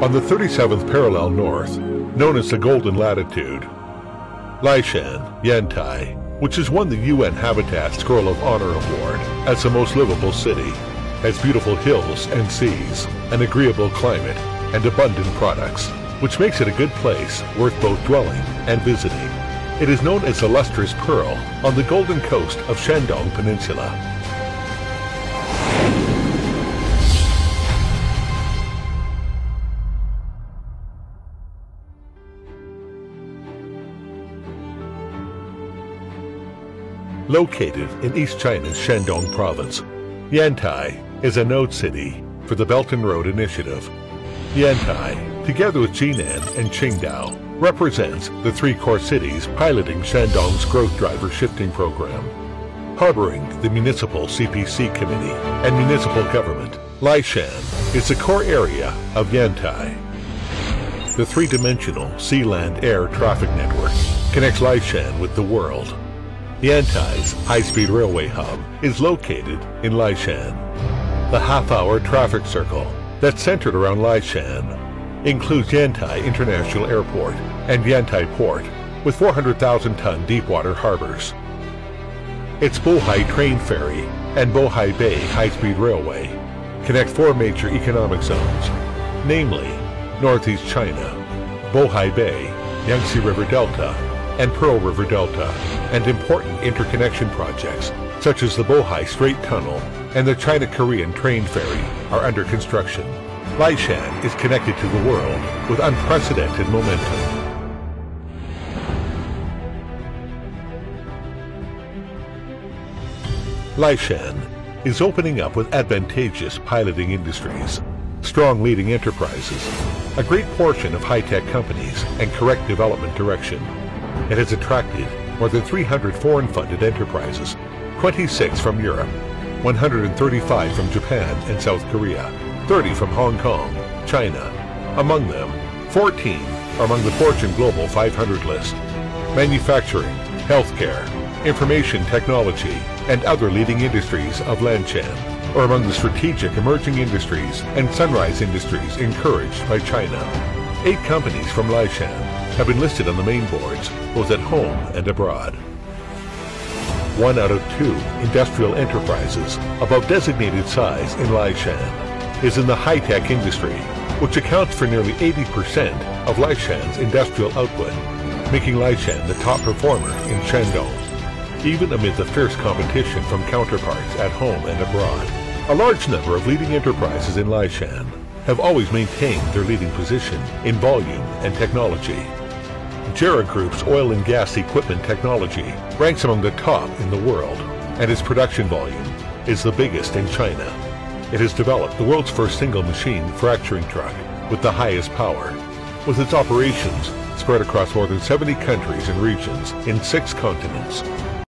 on the 37th parallel north, known as the Golden Latitude. Laishan, Yantai, which has won the UN Habitat Scroll of Honor Award as the most livable city, has beautiful hills and seas, an agreeable climate, and abundant products, which makes it a good place worth both dwelling and visiting. It is known as the lustrous pearl on the Golden Coast of Shandong Peninsula. Located in East China's Shandong province, Yantai is a node city for the Belt and Road Initiative. Yantai, together with Jinan and Qingdao, represents the three core cities piloting Shandong's growth driver shifting program. Harboring the municipal CPC committee and municipal government, Laishan is the core area of Yantai. The three-dimensional sea-land-air traffic network connects Laishan with the world. Yantai's high-speed railway hub is located in Laishan. The half-hour traffic circle that's centered around Laishan includes Yantai International Airport and Yantai Port, with 400,000-ton deepwater harbors. Its Bohai Train Ferry and Bohai Bay High-Speed Railway connect four major economic zones, namely Northeast China, Bohai Bay, Yangtze River Delta, and Pearl River Delta, and important interconnection projects such as the Bohai Strait Tunnel and the China-Korean train ferry are under construction. Laishan is connected to the world with unprecedented momentum. Laishan is opening up with advantageous piloting industries, strong leading enterprises, a great portion of high-tech companies, and correct development direction. It has attracted more than 300 foreign-funded enterprises, 26 from Europe, 135 from Japan and South Korea, 30 from Hong Kong, China. Among them, 14 are among the Fortune Global 500 list. Manufacturing, healthcare, information technology, and other leading industries of Lanchan are among the strategic emerging industries and sunrise industries encouraged by China. 8 companies from Laishan have been listed on the main boards, both at home and abroad. 1 out of 2 industrial enterprises above designated size in Laishan is in the high-tech industry, which accounts for nearly 80% of Laishan's industrial output, making Laishan the top performer in Shandong, even amid the fierce competition from counterparts at home and abroad. A large number of leading enterprises in Laishan have always maintained their leading position in volume and technology. JERA Group's oil and gas equipment technology ranks among the top in the world, and its production volume is the biggest in China. It has developed the world's first single-machine fracturing truck with the highest power, with its operations spread across more than 70 countries and regions in 6 continents.